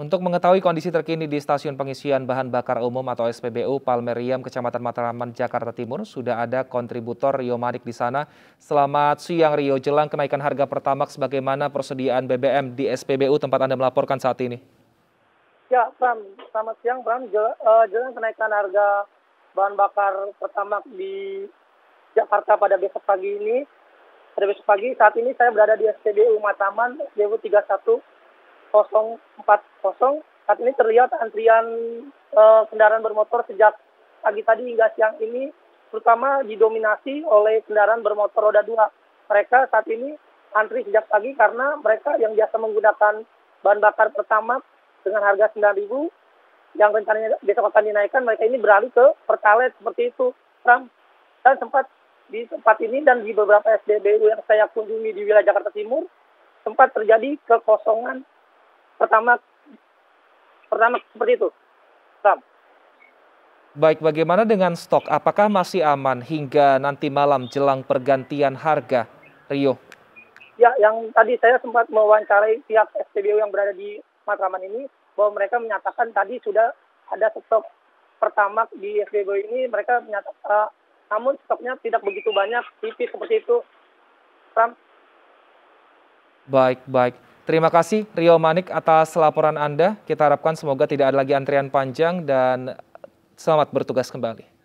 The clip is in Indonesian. Untuk mengetahui kondisi terkini di Stasiun Pengisian Bahan Bakar Umum atau SPBU Palmeriam, Kecamatan Matraman, Jakarta Timur, sudah ada kontributor Rio Manik di sana. Selamat siang Rio, jelang kenaikan harga Pertamax, bagaimana persediaan BBM di SPBU tempat Anda melaporkan saat ini? Ya, Bram. Selamat siang, Bram. Jelang kenaikan harga bahan bakar Pertamax di Jakarta pada besok pagi, saat ini saya berada di SPBU Matraman, SPBU 31.040. Saat ini terlihat antrian kendaraan bermotor sejak pagi tadi hingga siang ini, terutama didominasi oleh kendaraan bermotor roda 2. Mereka saat ini antri sejak pagi karena mereka yang biasa menggunakan bahan bakar Pertamax dengan harga Rp9.000 yang rencananya besok akan dinaikkan, mereka ini beralih ke Pertalite seperti itu, Ram. Dan sempat di tempat ini dan di beberapa SPBU yang saya kunjungi di wilayah Jakarta Timur sempat terjadi kekosongan Pertamax seperti itu, Ram. Baik, bagaimana dengan stok? Apakah masih aman hingga nanti malam jelang pergantian harga, Rio? Ya, yang tadi saya sempat mewawancarai pihak SPBU yang berada di Matraman ini, bahwa mereka menyatakan tadi sudah ada stok Pertamax di SPBU ini, mereka menyatakan, namun stoknya tidak begitu banyak, tipis seperti itu, Ram. Baik. Terima kasih Rio Manik atas laporan Anda. Kita harapkan semoga tidak ada lagi antrian panjang dan selamat bertugas kembali.